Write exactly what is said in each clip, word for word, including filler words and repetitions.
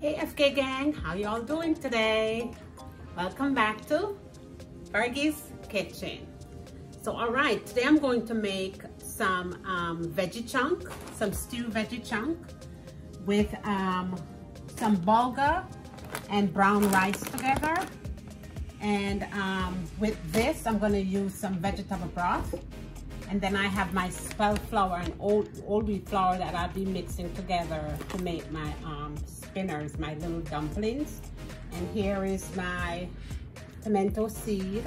Hey F K gang, how y'all doing today? Welcome back to Fergie's Kitchen. So all right, today I'm going to make some um, veggie chunk, some stew veggie chunk with um, some bulgur and brown rice together. And um, with this, I'm gonna use some vegetable broth. And then I have my spelt flour and old, old wheat flour that I'll be mixing together to make my um, spinners, my little dumplings. And here is my tomato seed,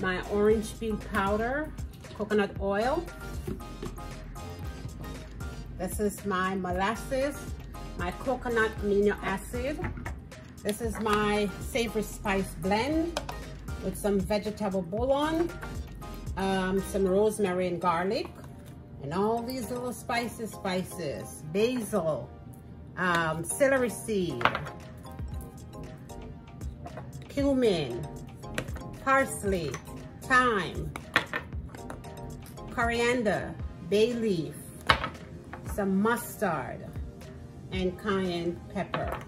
my orange peel powder, coconut oil. This is my molasses, my coconut amino acid. This is my savory spice blend with some vegetable bouillon. Um, some rosemary and garlic, and all these little spices, spices, basil, um, celery seed, cumin, parsley, thyme, coriander, bay leaf, some mustard, and cayenne pepper.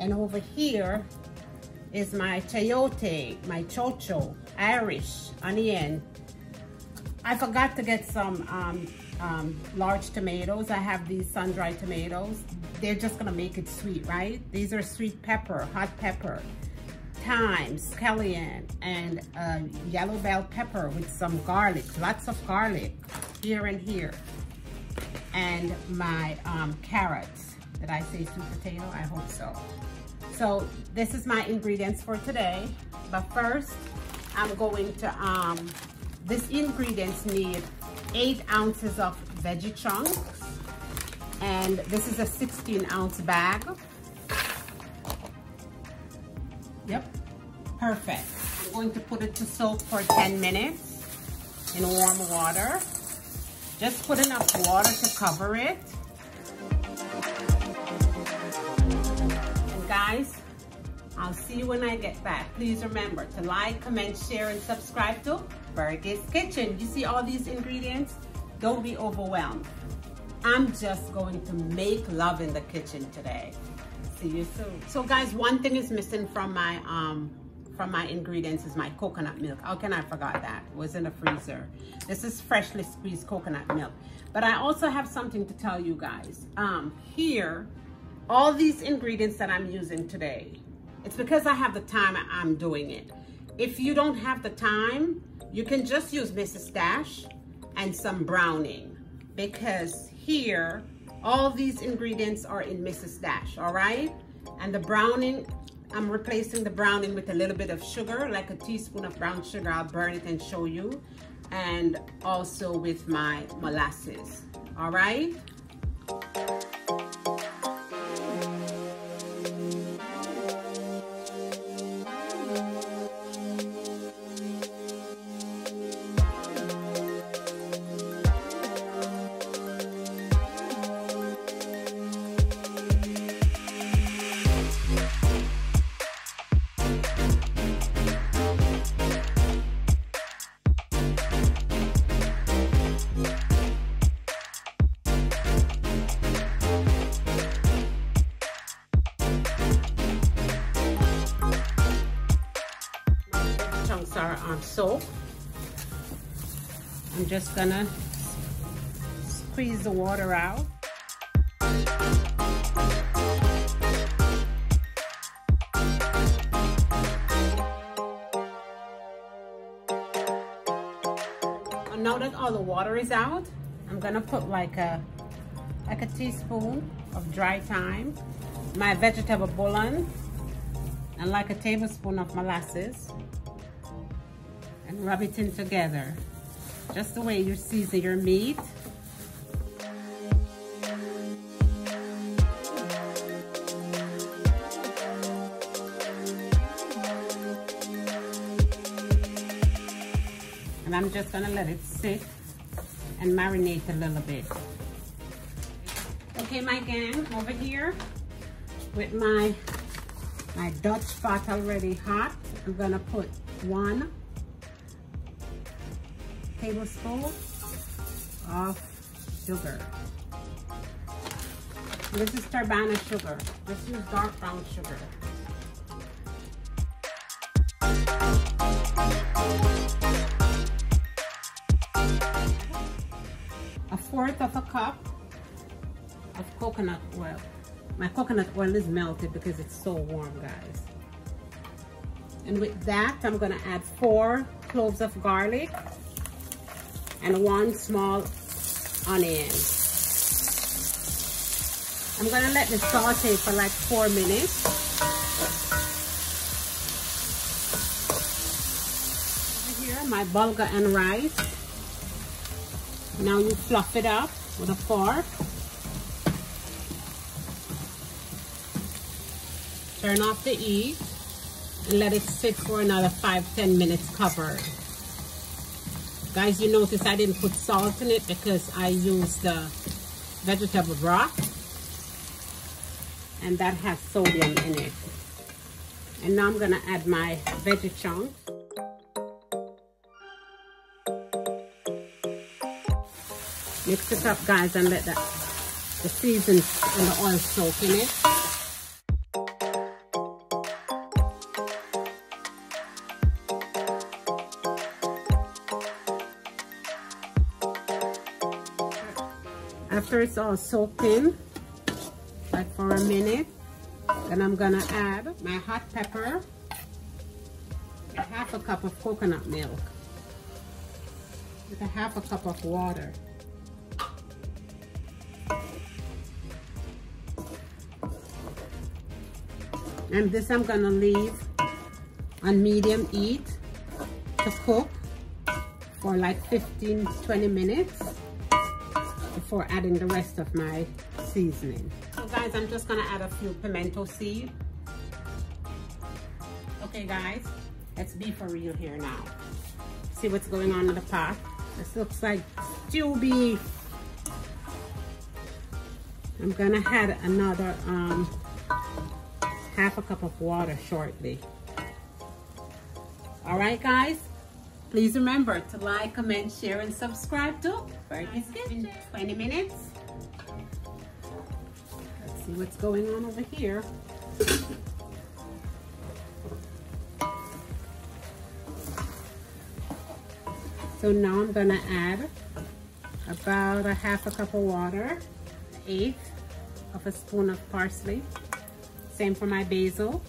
And over here is my chayote, my chocho, Irish onion. I forgot to get some um, um, large tomatoes. I have these sun-dried tomatoes. They're just gonna make it sweet, right? These are sweet pepper, hot pepper, thyme, scallion, and uh, yellow bell pepper with some garlic, lots of garlic here and here. And my um, carrots. Did I say sweet potato? I hope so. So this is my ingredients for today, but first, I'm going to, um, this ingredients need eight ounces of veggie chunks, and this is a sixteen ounce bag. Yep, perfect. I'm going to put it to soak for ten minutes in warm water. Just put enough water to cover it. And guys, I'll see you when I get back. Please remember to like, comment, share, and subscribe to Fergie's Kitchen. You see all these ingredients? Don't be overwhelmed. I'm just going to make love in the kitchen today. See you soon. So guys, one thing is missing from my, um, from my ingredients is my coconut milk. How can I forgot that? It was in the freezer. This is freshly squeezed coconut milk. But I also have something to tell you guys. Um, here, all these ingredients that I'm using today, it's because I have the time I'm doing it. If you don't have the time, you can just use Missus Dash and some browning, because here, all these ingredients are in Missus Dash, all right? And the browning, I'm replacing the browning with a little bit of sugar, like a teaspoon of brown sugar. I'll burn it and show you. And also with my molasses, all right? Are um, soaked. I'm just gonna squeeze the water out. And now that all the water is out, I'm gonna put like a like a teaspoon of dry thyme, my vegetable bouillon, and like a tablespoon of molasses. And rub it in together, just the way you season your meat. And I'm just gonna let it sit and marinate a little bit. Okay, my gang, over here with my, my Dutch pot already hot, I'm gonna put one tablespoon of sugar. This is turbana sugar. This is dark brown sugar. A fourth of a cup of coconut oil. My coconut oil is melted because it's so warm, guys. And with that, I'm gonna add four cloves of garlic and one small onion. I'm gonna let this saute for like four minutes. Over here, my bulgur and rice. Now you fluff it up with a fork. Turn off the heat and let it sit for another five to ten minutes covered. Guys, you notice I didn't put salt in it because I used the vegetable broth, and that has sodium in it. And now I'm gonna add my veggie chunk. Mix it up, guys, and let the, the seasonings and the oil soak in it. After it's all soaked in, like for a minute, then I'm gonna add my hot pepper, half a cup of coconut milk, with a half a cup of water. And this I'm gonna leave on medium heat to cook for like fifteen to twenty minutes before adding the rest of my seasoning. So guys, I'm just gonna add a few pimento seeds. Okay guys, let's be for real here now. See what's going on in the pot. This looks like stew beef. I'm gonna add another um, half a cup of water shortly. All right guys, please remember to like, comment, share, and subscribe to Fergie's Kitchen. twenty minutes. Let's see what's going on over here. So now I'm gonna add about a half a cup of water, an eighth of a spoon of parsley. Same for my basil.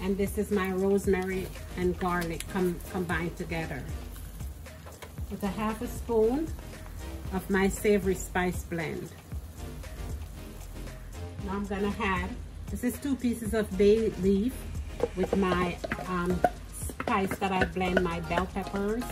And this is my rosemary and garlic com combined together with a half a spoon of my savory spice blend. Now I'm gonna add, this is two pieces of bay leaf with my um, spice that I blend, my bell peppers.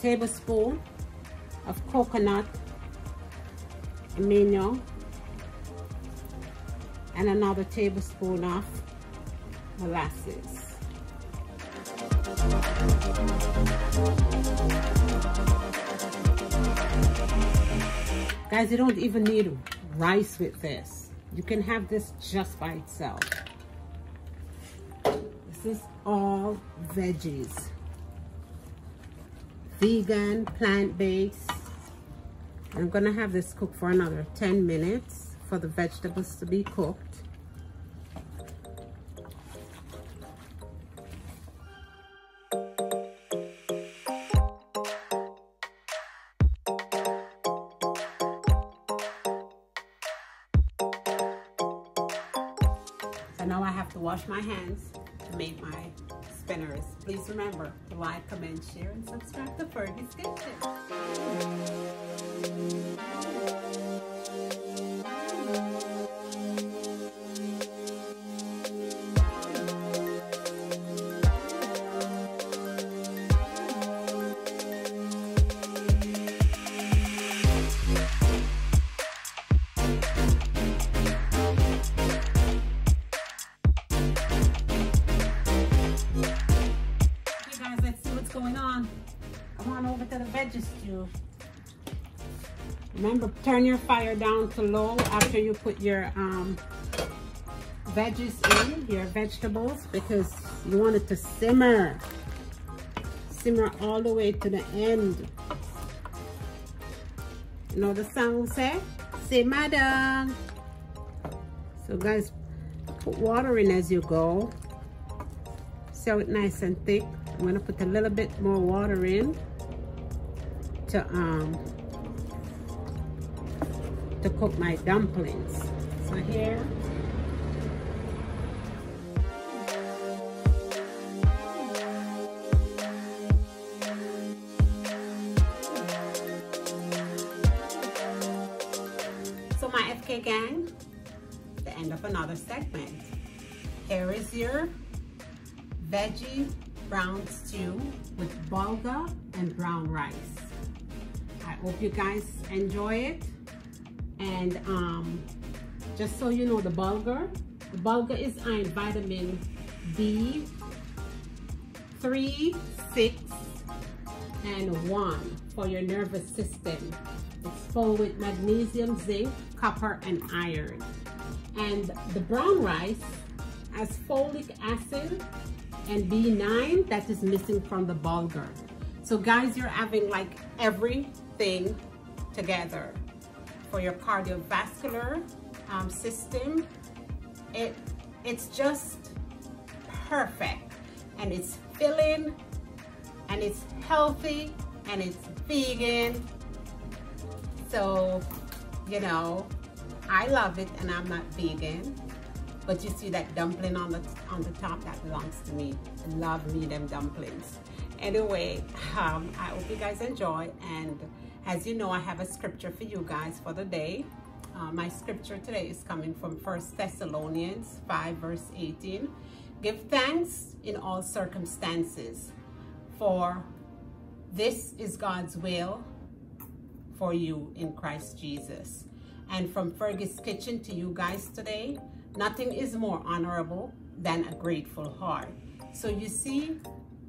Tablespoon of coconut amino and another tablespoon of molasses. Guys, you don't even need rice with this. You can have this just by itself. This is all veggies. Vegan, plant-based. I'm gonna have this cooked for another ten minutes for the vegetables to be cooked. So now I have to wash my hands to make my spinners. Please remember to like, comment, share, and subscribe to Fergie's Kitchen. you. Remember, turn your fire down to low after you put your um, veggies in, your vegetables, because you want it to simmer. Simmer all the way to the end. You know the song say? Simmer down. So guys, put water in as you go. Sew it nice and thick. I'm gonna put a little bit more water in to um to cook my dumplings. So here. So my F K gang, the end of another segment. Here is your veggie brown stew with bulgur and brown rice. I hope you guys enjoy it. And um, just so you know, the bulgur, the bulgur is iron, vitamin B three, six, and one for your nervous system. It's full with magnesium, zinc, copper, and iron. And the brown rice has folic acid and B nine that is missing from the bulgur. So guys, you're having like everything together for your cardiovascular um, system. It, it's just perfect, and it's filling, and it's healthy, and it's vegan. So, you know, I love it, and I'm not vegan. But you see that dumpling on the, on the top, that belongs to me. Love me them dumplings. Anyway, um, I hope you guys enjoy. And as you know, I have a scripture for you guys for the day. Uh, my scripture today is coming from First Thessalonians five, verse eighteen. Give thanks in all circumstances, for this is God's will for you in Christ Jesus. And from Fergie's Kitchen to you guys today, nothing is more honorable than a grateful heart. So you see,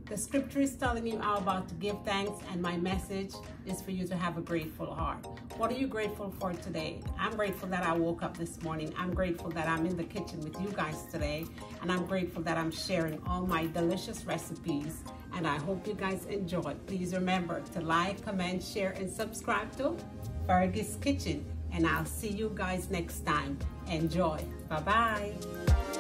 the scripture is telling you how about to give thanks, and my message is for you to have a grateful heart. What are you grateful for today? I'm grateful that I woke up this morning. I'm grateful that I'm in the kitchen with you guys today, and I'm grateful that I'm sharing all my delicious recipes, and I hope you guys enjoy. Please remember to like, comment, share, and subscribe to Fergie's Kitchen, and I'll see you guys next time. Enjoy. Bye-bye.